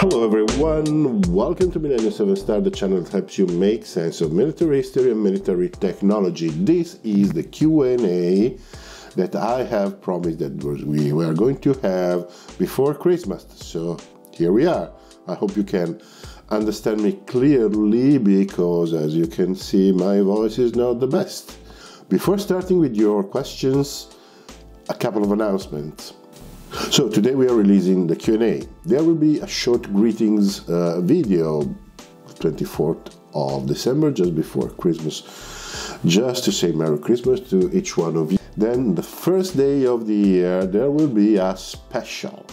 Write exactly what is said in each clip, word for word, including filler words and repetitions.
Hello everyone, welcome to Millennium seven Star, the channel that helps you make sense of military history and military technology. This is the Q and A that I have promised that we were going to have before Christmas. So here we are. I hope you can understand me clearly because, as you can see, my voice is not the best. Before starting with your questions, a couple of announcements. So today we are releasing the Q and A. There will be a short greetings uh, video, twenty-fourth of December, just before Christmas, just to say Merry Christmas to each one of you. Then the first day of the year there will be a special.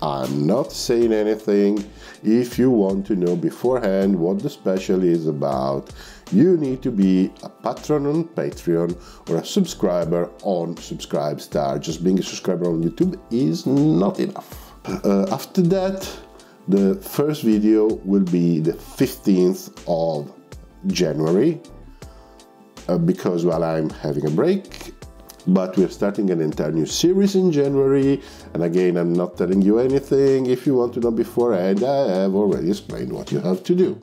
I'm not saying anything. If you want to know beforehand what the special is about, you need to be a patron on Patreon or a subscriber on Subscribestar. Just being a subscriber on YouTube is not enough. Uh, after that, the first video will be the fifteenth of January, uh, because while well, I'm having a break, but we're starting an entire new series in January, and again I'm not telling you anything. If you want to know beforehand, I have already explained what you have to do.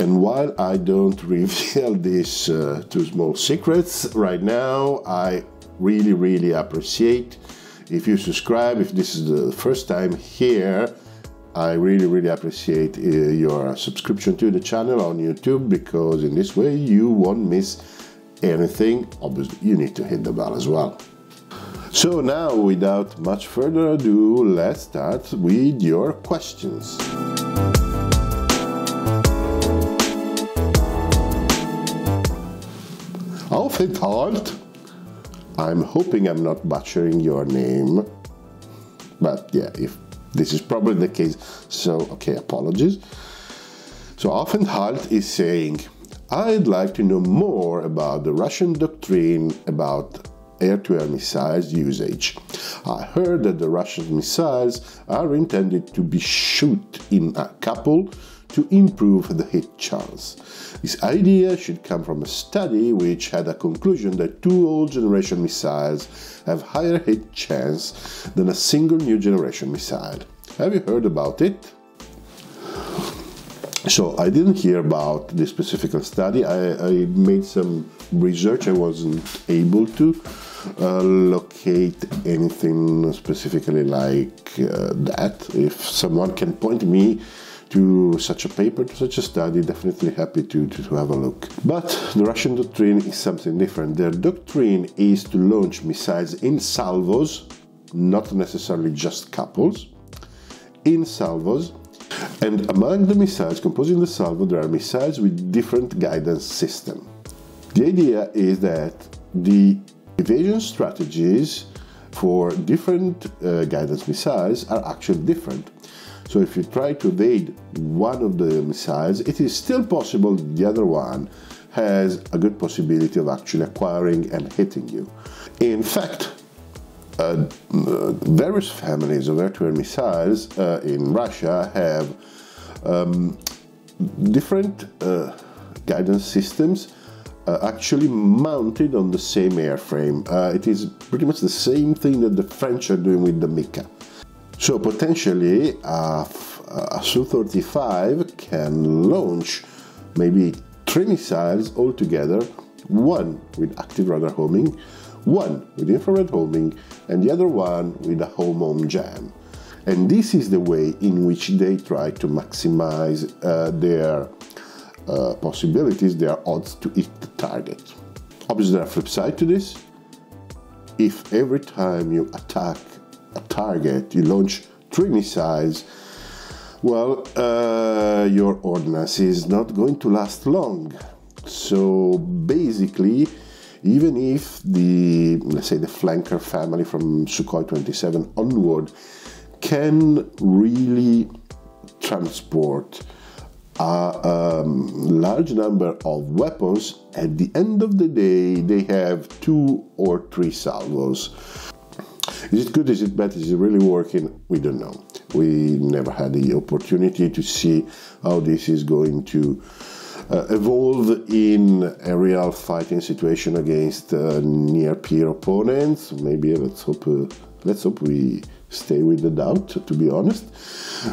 And while I don't reveal these uh, two small secrets right now, I really really appreciate if you subscribe. If this is the first time here, I really really appreciate uh, your subscription to the channel on YouTube, because in this way you won't miss anything. Obviously you need to hit the bell as well. So now, without much further ado, let's start with your questions. Aufenthalt. I'm hoping I'm not butchering your name, but yeah, if this is probably the case, so okay, apologies. So Aufenthalt is saying, I'd like to know more about the Russian doctrine about air-to-air missiles usage. I heard that the Russian missiles are intended to be shot in a couple to improve the hit chance. This idea should come from a study which had a conclusion that two old-generation missiles have higher hit chance than a single new-generation missile. Have you heard about it? So I didn't hear about this specific study. I, I made some research. I wasn't able to uh, locate anything specifically like uh, that. If someone can point me to such a paper, to such a study, definitely happy to, to, to have a look. But the Russian doctrine is something different. Their doctrine is to launch missiles in salvos, not necessarily just couples, in salvos. And among the missiles composing the salvo, there are missiles with different guidance system. The idea is that the evasion strategies for different uh, guidance missiles are actually different. So if you try to evade one of the missiles, it is still possible that the other one has a good possibility of actually acquiring and hitting you. In fact, Uh, various families of air-to-air missiles uh, in Russia have um, different uh, guidance systems uh, actually mounted on the same airframe. Uh, it is pretty much the same thing that the French are doing with the MICA. So potentially uh, a Su thirty-five can launch maybe three missiles all together, one with active radar homing, one with infrared homing, and the other one with a home-home jam. And this is the way in which they try to maximize uh, their uh, possibilities, their odds to hit the target. Obviously there are flip side to this. If every time you attack a target, you launch three missiles, well, uh, your ordnance is not going to last long. So basically, even if the, let's say, the flanker family from Sukhoi twenty-seven onward can really transport a um, large number of weapons, at the end of the day they have two or three salvos. Is it good? Is it bad? Is it really working? We don't know. We never had the opportunity to see how this is going to Uh, evolve in a real fighting situation against uh, near peer opponents. Maybe let's hope uh, let's hope we stay with the doubt, to be honest.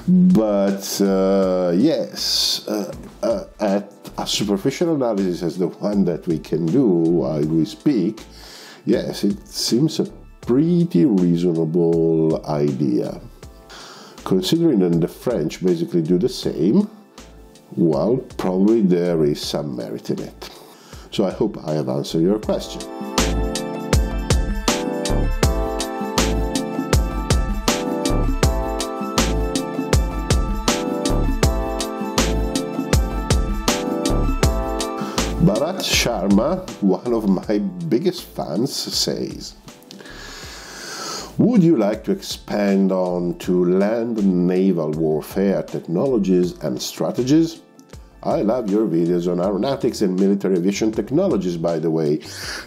But uh, yes, uh, uh, at a superficial analysis as the one that we can do while we speak, yes, it seems a pretty reasonable idea. Considering that the French basically do the same, well, probably there is some merit in it. So I hope I have answered your question. Bharat Sharma, one of my biggest fans, says, would you like to expand on to land and naval warfare technologies and strategies? I love your videos on aeronautics and military aviation technologies, by the way.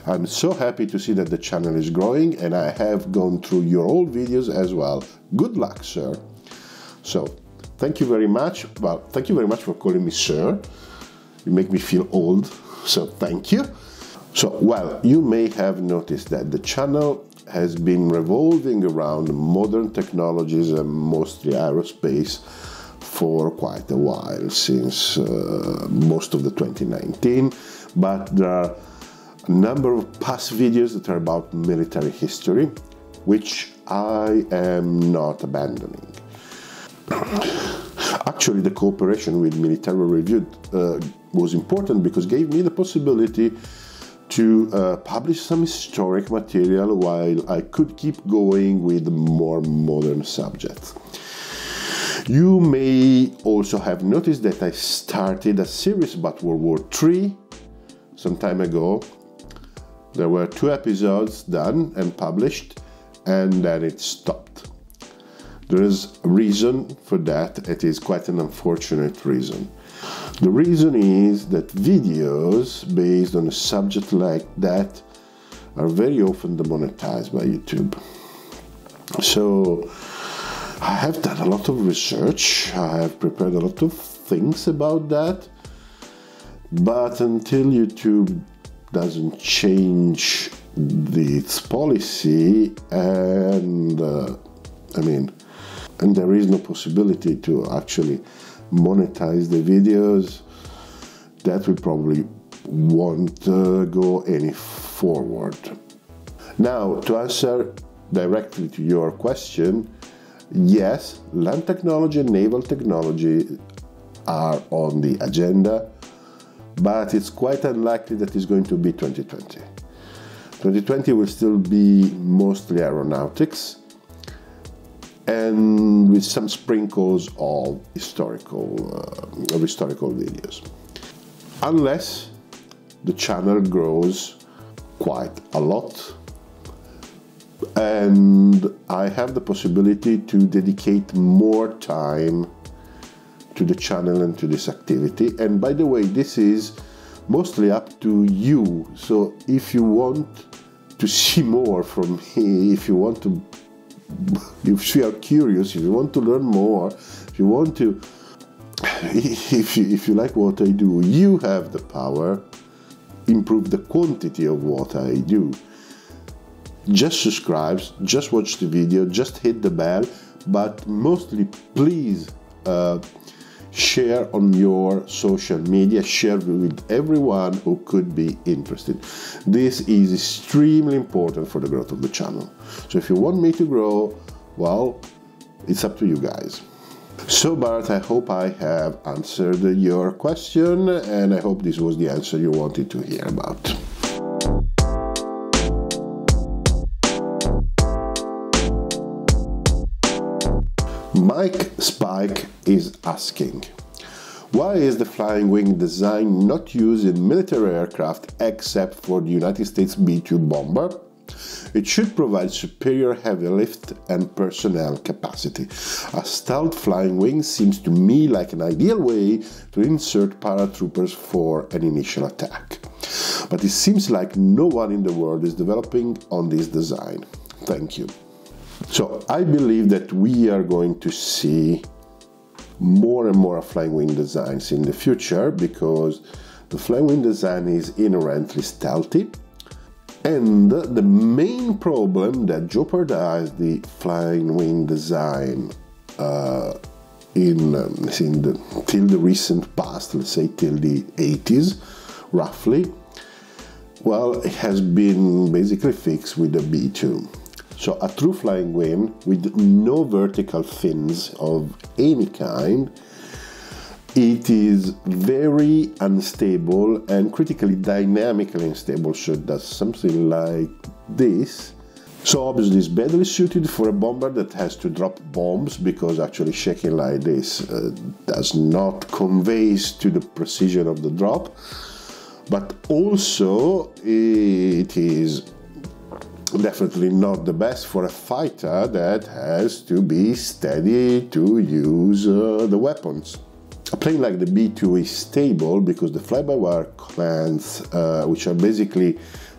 I'm so happy to see that the channel is growing, and I have gone through your old videos as well. Good luck, sir. So, thank you very much. Well, thank you very much for calling me sir. You make me feel old, so thank you. So, well, you may have noticed that the channel has been revolving around modern technologies and mostly aerospace for quite a while, since uh, most of the twenty nineteen, but there are a number of past videos that are about military history, which I am not abandoning. Actually, the cooperation with Military Review uh, was important because it gave me the possibility to uh, publish some historic material while I could keep going with more modern subjects. You may also have noticed that I started a series about World War Three some time ago. There were two episodes done and published, and then it stopped. There is a reason for that. It is quite an unfortunate reason. The reason is that videos based on a subject like that are very often demonetized by YouTube. So I have done a lot of research, I have prepared a lot of things about that, but until YouTube doesn't change the, its policy, and uh, I mean, and there is no possibility to actually monetize the videos, that we probably won't uh, go any forward. Now, to answer directly to your question, yes, land technology and naval technology are on the agenda, but it's quite unlikely that it's going to be twenty twenty. twenty twenty will still be mostly aeronautics, and with some sprinkles of historical, uh, of historical videos. Unless the channel grows quite a lot and I have the possibility to dedicate more time to the channel and to this activity. And by the way, this is mostly up to you. So if you want to see more from me, if you want to if you are curious, if you want to learn more, if you want to, if you, if you like what I do, you have the power to improve the quantity of what I do. Just subscribe, just watch the video, just hit the bell, but mostly please uh, share on your social media, share with everyone who could be interested. This is extremely important for the growth of the channel. So if you want me to grow, well, it's up to you guys. So Bharat, I hope I have answered your question, and I hope this was the answer you wanted to hear about. Mike Spike is asking, why is the Flying Wing design not used in military aircraft except for the United States B two bomber? It should provide superior heavy lift and personnel capacity. A stealth Flying Wing seems to me like an ideal way to insert paratroopers for an initial attack. But it seems like no one in the world is developing on this design. Thank you. So I believe that we are going to see more and more Flying Wing designs in the future, because the Flying Wing design is inherently stealthy and the main problem that jeopardized the Flying Wing design uh, in, in the, till the recent past, let's say till the eighties roughly, well, it has been basically fixed with the B two. So a true Flying Wing with no vertical fins of any kind, it is very unstable and critically dynamically unstable, so it does something like this. So obviously it's badly suited for a bomber that has to drop bombs, because actually shaking like this uh, does not convey to the precision of the drop, but also it is definitely not the best for a fighter that has to be steady to use uh, the weapons. A plane like the B two is stable because the fly-by-wire commands, uh, which are basically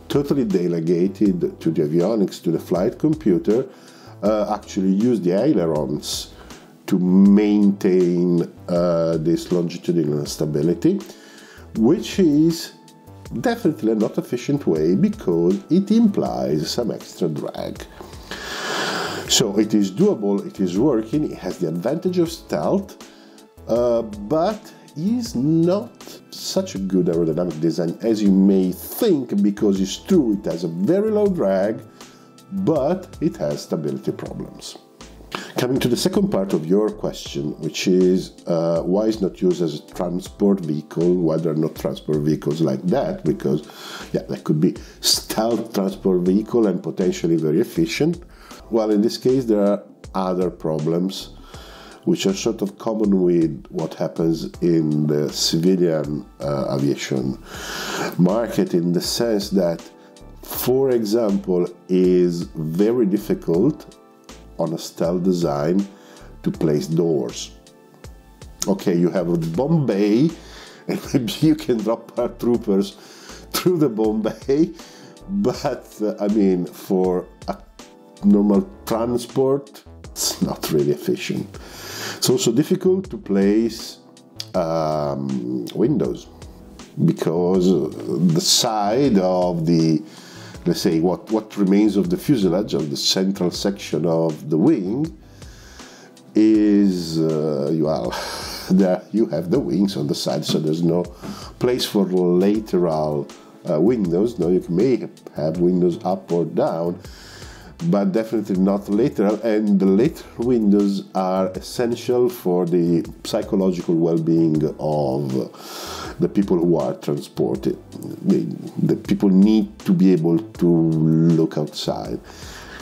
totally delegated to the avionics, to the flight computer, uh, actually use the ailerons to maintain uh, this longitudinal stability, which is definitely not an efficient way because it implies some extra drag. So it is doable, it is working, it has the advantage of stealth, uh, but is not such a good aerodynamic design as you may think, because it's true, it has a very low drag, but it has stability problems. Coming to the second part of your question, which is uh, why it's not used as a transport vehicle, why there are not transport vehicles like that, because yeah, that could be stealth transport vehicle and potentially very efficient. Well, in this case there are other problems which are sort of common with what happens in the civilian uh, aviation market, in the sense that, for example, it is very difficult on a stealth design to place doors. Okay, you have a bomb bay, and maybe you can drop paratroopers through the bomb bay, but uh, I mean, for a normal transport, it's not really efficient. It's also difficult to place um, windows, because the side of the, let's say, what, what remains of the fuselage, of the central section of the wing, is, uh, well, there you have the wings on the side, so there's no place for lateral uh, windows. Now you may have windows up or down, but definitely not lateral, and the lateral windows are essential for the psychological well-being of the people who are transported. The, the people need to be able to look outside.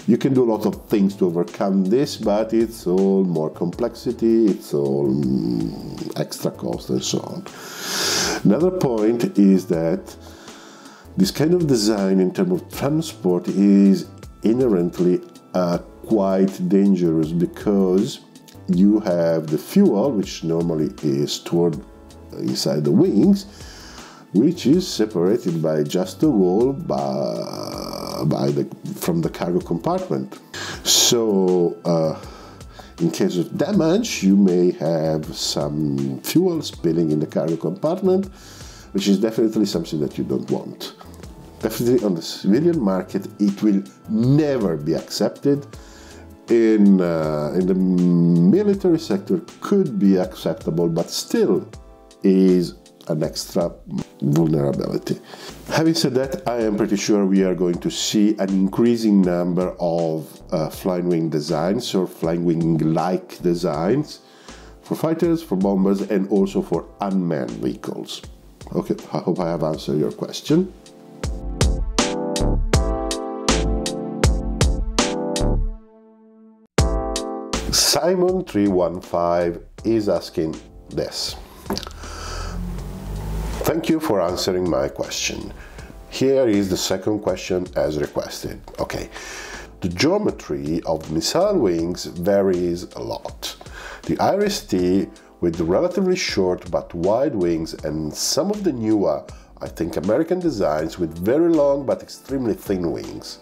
You can do a lot of things to overcome this, but it's all more complexity, it's all extra cost and so on. Another point is that this kind of design in terms of transport is inherently uh, quite dangerous, because you have the fuel, which normally is stored inside the wings, which is separated by just a wall by, by the, from the cargo compartment. So uh, in case of damage, you may have some fuel spilling in the cargo compartment, which is definitely something that you don't want. Definitely on the civilian market, it will never be accepted. In, uh, in the military sector, could be acceptable, but still is an extra vulnerability. Having said that, I am pretty sure we are going to see an increasing number of uh, Flying Wing designs, or Flying Wing-like designs, for fighters, for bombers, and also for unmanned vehicles. Okay, I hope I have answered your question. Simon three one five is asking this. Thank you for answering my question. Here is the second question as requested. Okay. The geometry of missile wings varies a lot. The IRIS-T, with relatively short but wide wings, and some of the newer, I think American designs, with very long but extremely thin wings.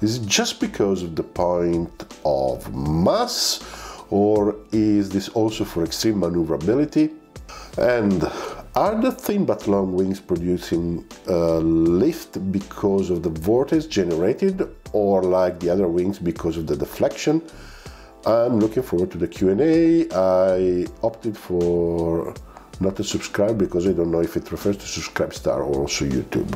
Is it just because of the point of mass, or is this also for extreme maneuverability? And Are the thin but long wings producing uh, lift because of the vortex generated, or like the other wings because of the deflection? I'm looking forward to the Q and A. I opted for not to subscribe because I don't know if it refers to Subscribestar or also YouTube.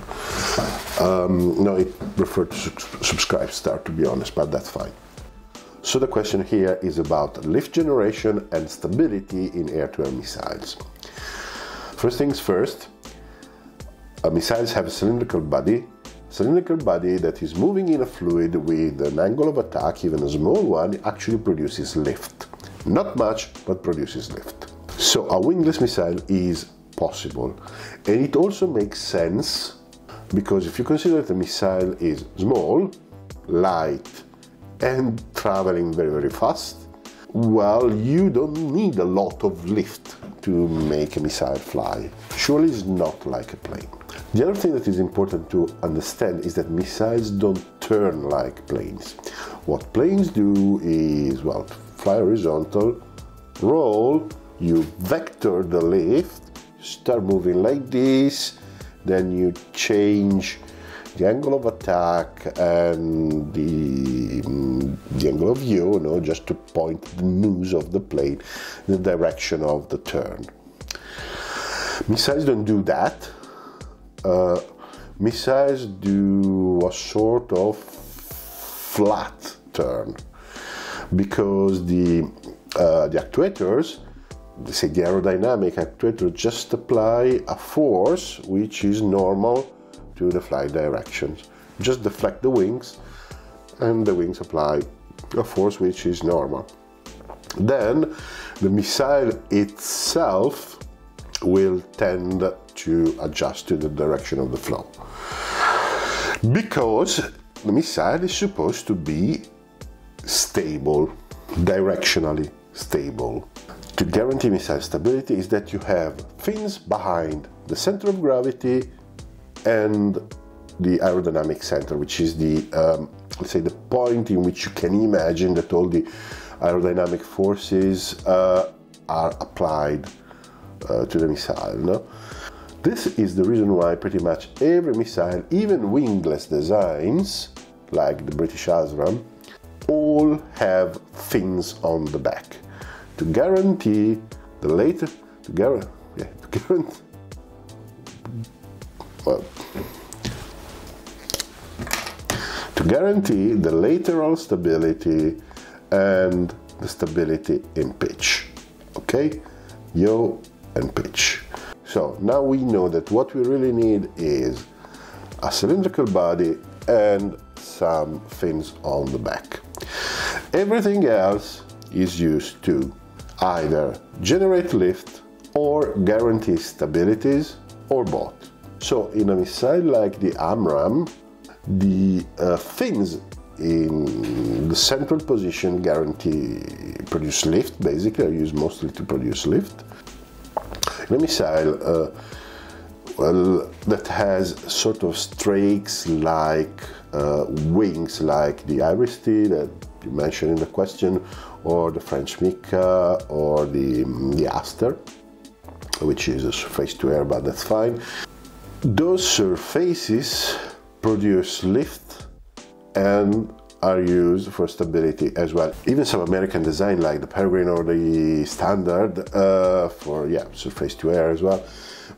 Um, no, it referred to Subscribestar, to be honest, but that's fine. So the question here is about lift generation and stability in air-to-air missiles. First things first, uh, missiles have a cylindrical body, cylindrical body that is moving in a fluid with an angle of attack, even a small one, actually produces lift. Not much, but produces lift. So a wingless missile is possible, and it also makes sense because if you consider that the missile is small, light, and traveling very, very fast, well, you don't need a lot of lift to make a missile fly. Surely it's not like a plane. The other thing that is important to understand is that missiles don't turn like planes. What planes do is, well, fly horizontal, roll, you vector the lift, start moving like this, then you change the angle of attack and the, the angle of view, you know, just to point the nose of the plane in the direction of the turn. Missiles don't do that. Uh, missiles do a sort of flat turn because the, uh, the actuators, say the aerodynamic actuators, just apply a force which is normal to the flight directions. Just deflect the wings and the wings apply a force which is normal. Then the missile itself will tend to adjust to the direction of the flow, because the missile is supposed to be stable, directionally stable. To guarantee missile stability is that you have fins behind the center of gravity and the aerodynamic center, which is the, um, let's say, the point in which you can imagine that all the aerodynamic forces uh, are applied uh, to the missile. No? This is the reason why pretty much every missile, even wingless designs, like the British ASRAAM, all have fins on the back, to guarantee the later, to guarantee, yeah, to guarantee, Well, to guarantee the lateral stability and the stability in pitch, okay? Yaw and pitch. So now we know that what we really need is a cylindrical body and some fins on the back. Everything else is used to either generate lift or guarantee stabilities, or both. So in a missile like the AMRAAM, the uh, fins in the central position guarantee produce lift, basically, are used mostly to produce lift. In a missile uh, well, that has sort of strakes like uh, wings, like the IRIS-T that you mentioned in the question, or the French MICA, or the, the Aster, which is a surface to air, but that's fine. Those surfaces produce lift and are used for stability as well. Even some American design like the Peregrine or the Standard uh, for, yeah, surface to air as well.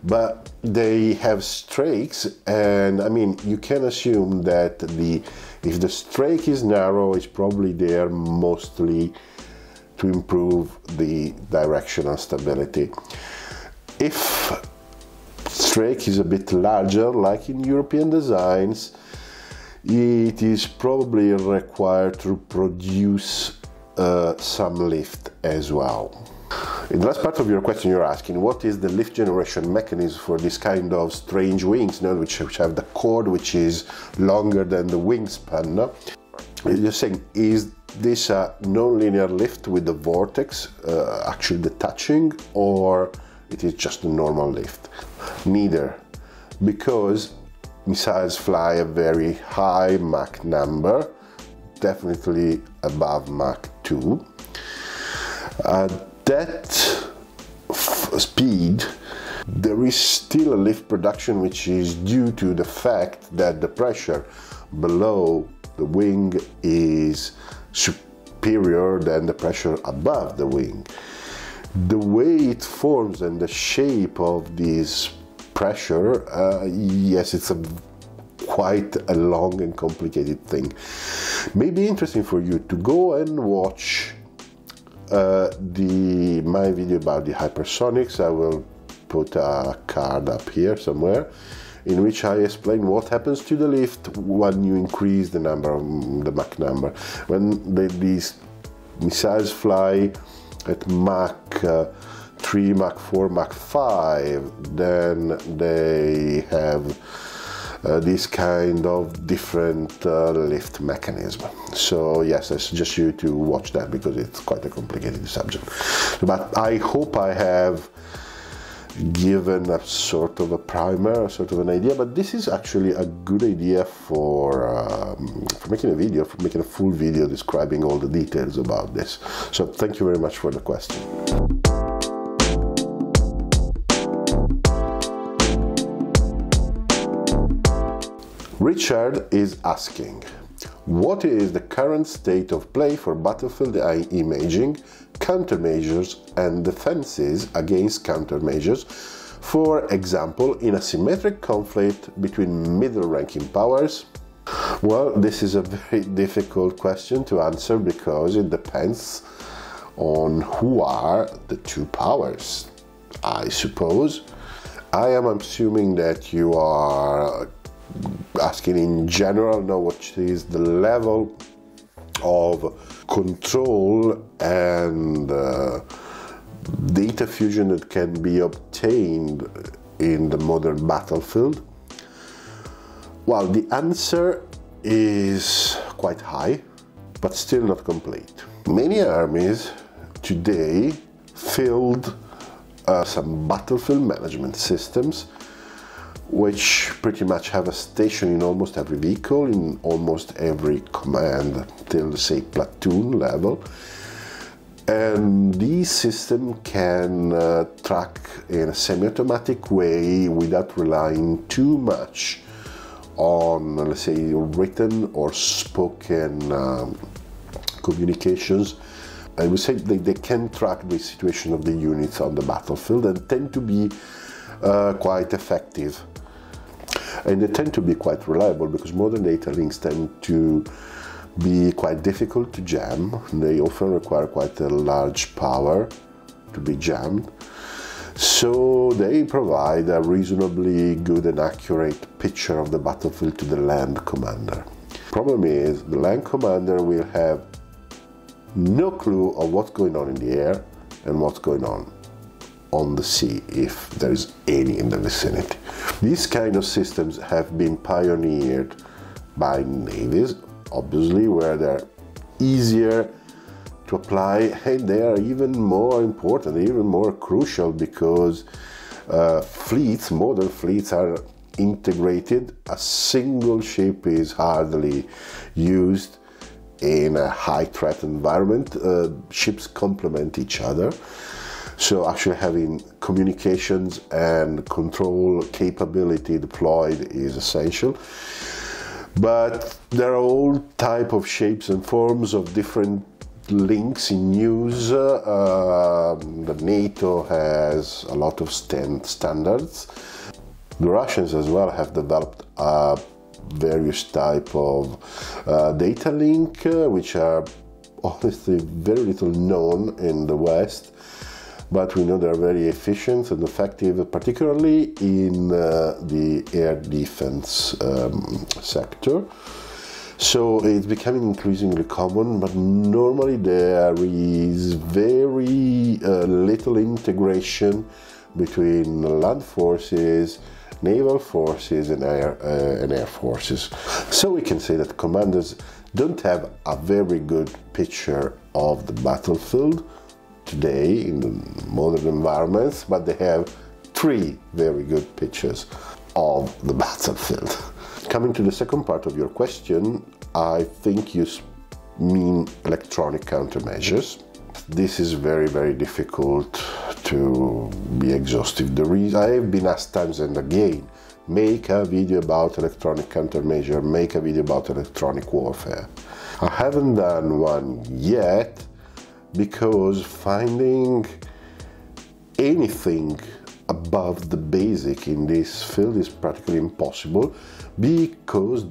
But they have strakes, and I mean, you can assume that the if the strake is narrow, it's probably there mostly to improve the directional stability. If strake is a bit larger, like in European designs, it is probably required to produce uh, some lift as well. In the last part of your question, you're asking what is the lift generation mechanism for this kind of strange wings, you know, which, which have the cord which is longer than the wingspan. No? You're saying, is this a non-linear lift with the vortex uh, actually detaching, or it is just a normal lift? Neither, because missiles fly a very high Mach number, definitely above Mach two. At that speed, There is still a lift production, which is due to the fact that the pressure below the wing is superior than the pressure above the wing. The way it forms and the shape of this pressure, uh, yes, it's a quite a long and complicated thing. May be interesting for you to go and watch uh, the my video about the hypersonics. I will put a card up here somewhere, in which I explain what happens to the lift when you increase the number, the Mach number. When they, these missiles fly at Mach uh, three, Mach four, Mach five, then they have uh, this kind of different uh, lift mechanism. So yes, I suggest you to watch that because it's quite a complicated subject. But I hope I have given a sort of a primer, a sort of an idea, but this is actually a good idea for, um, for making a video, for making a full video describing all the details about this. So thank you very much for the question. Richard is asking, what is the current state of play for battlefield A I imaging, countermeasures and defenses against countermeasures, for example in a asymmetric conflict between middle-ranking powers? Well, this is a very difficult question to answer because it depends on who are the two powers, I suppose. I am assuming that you are asking in general now what is the level of control and uh, data fusion that can be obtained in the modern battlefield. Well, the answer is quite high, but still not complete. Many armies today field uh, some battlefield management systems which pretty much have a station in almost every vehicle, in almost every command, till say platoon level. And these systems can uh, track in a semi-automatic way without relying too much on, let's say, written or spoken um, communications. I would say they, they can track the situation of the units on the battlefield and tend to be uh, quite effective. And they tend to be quite reliable because modern data links tend to be quite difficult to jam. They often require quite a large power to be jammed. So they provide a reasonably good and accurate picture of the battlefield to the land commander. Problem is, the land commander will have no clue of what's going on in the air and what's going on on the sea, if there is any in the vicinity. These kind of systems have been pioneered by navies, obviously, where they're easier to apply and they are even more important, even more crucial, because uh, fleets, modern fleets, are integrated. A single ship is hardly used in a high threat environment. Uh, ships complement each other. So actually having communications and control capability deployed is essential. But there are all type of shapes and forms of different links in use. Uh, the NATO has a lot of stand standards. The Russians as well have developed uh, various type of uh, data link, uh, which are honestly very little known in the West. But we know they're very efficient and effective, particularly in uh, the air defense um, sector. So it's becoming increasingly common, but normally there is very uh, little integration between land forces, naval forces, and air, uh, and air forces. So we can say that commanders don't have a very good picture of the battlefield today in the modern environments, but they have three very good pictures of the battlefield. Coming to the second part of your question, I think you mean electronic countermeasures. This is very, very difficult to be exhaustive. There is, I have been asked times and again, make a video about electronic countermeasure, make a video about electronic warfare. I haven't done one yet because finding anything above the basic in this field is practically impossible, because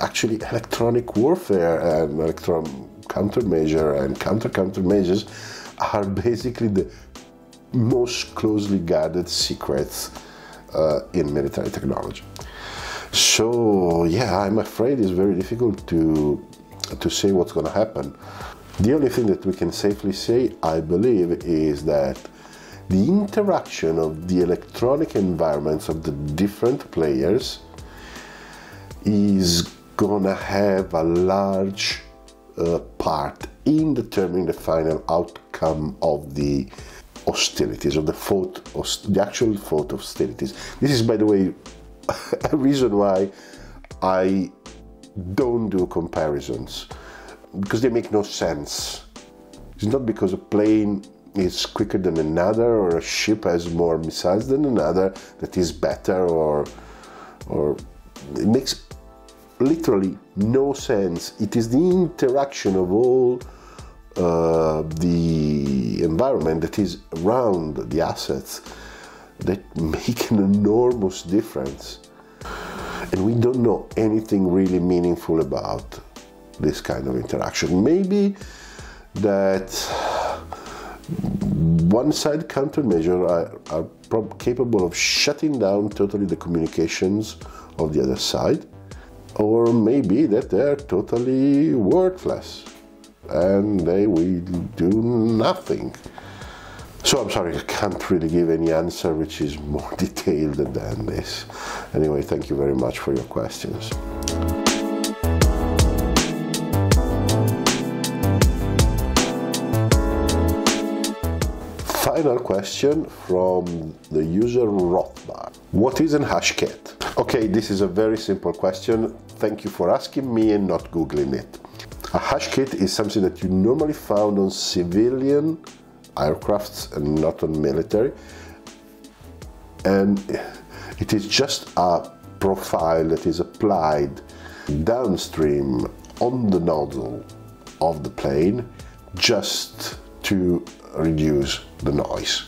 actually electronic warfare and electronic countermeasure and counter-countermeasures are basically the most closely guarded secrets uh, in military technology. So yeah, I'm afraid it's very difficult to, to say what's going to happen. The only thing that we can safely say, I believe, is that the interaction of the electronic environments of the different players is gonna have a large uh, part in determining the final outcome of the hostilities, of the fought, the actual fought hostilities. This is, by the way, a reason why I don't do comparisons, because they make no sense. It's not because a plane is quicker than another, or a ship has more missiles than another, that is better, or or it makes literally no sense. It is the interaction of all uh, the environment that is around the assets that make an enormous difference, and we don't know anything really meaningful about this kind of interaction. Maybe that one-side countermeasures are, are capable of shutting down totally the communications of the other side, or maybe that they're totally worthless and they will do nothing. So I'm sorry, I can't really give any answer which is more detailed than this. Anyway, thank you very much for your questions. Final question from the user Rothbard. What is a hush kit? Okay, this is a very simple question. Thank you for asking me and not Googling it. A hush kit is something that you normally found on civilian aircrafts and not on military. And it is just a profile that is applied downstream on the nozzle of the plane just to reduce the noise.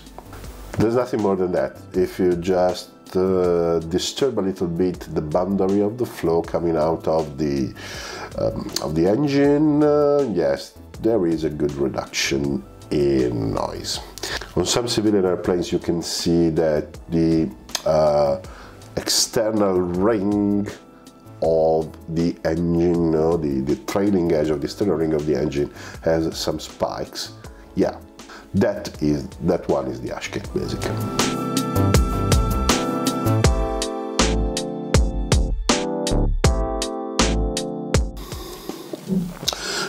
There's nothing more than that. If you just uh, disturb a little bit the boundary of the flow coming out of the um, of the engine, uh, yes, there is a good reduction in noise. On some civilian airplanes you can see that the uh, external ring of the engine, no, the, the trailing edge of the external ring of the engine has some spikes. Yeah, that is that one is the hush kit basically.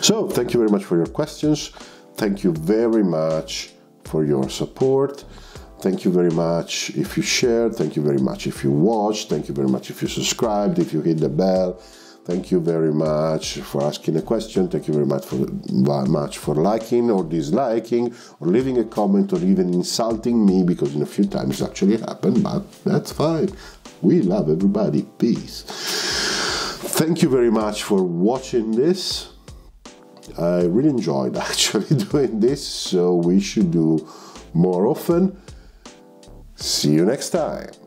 So thank you very much for your questions. Thank you very much for your support. Thank you very much if you shared. Thank you very much if you watched. Thank you very much if you subscribed, if you hit the bell. Thank you very much for asking a question. Thank you very much for, much for liking or disliking or leaving a comment or even insulting me, because in a few times it actually happened, but that's fine. We love everybody. Peace. Thank you very much for watching this. I really enjoyed actually doing this, so we should do more often. See you next time.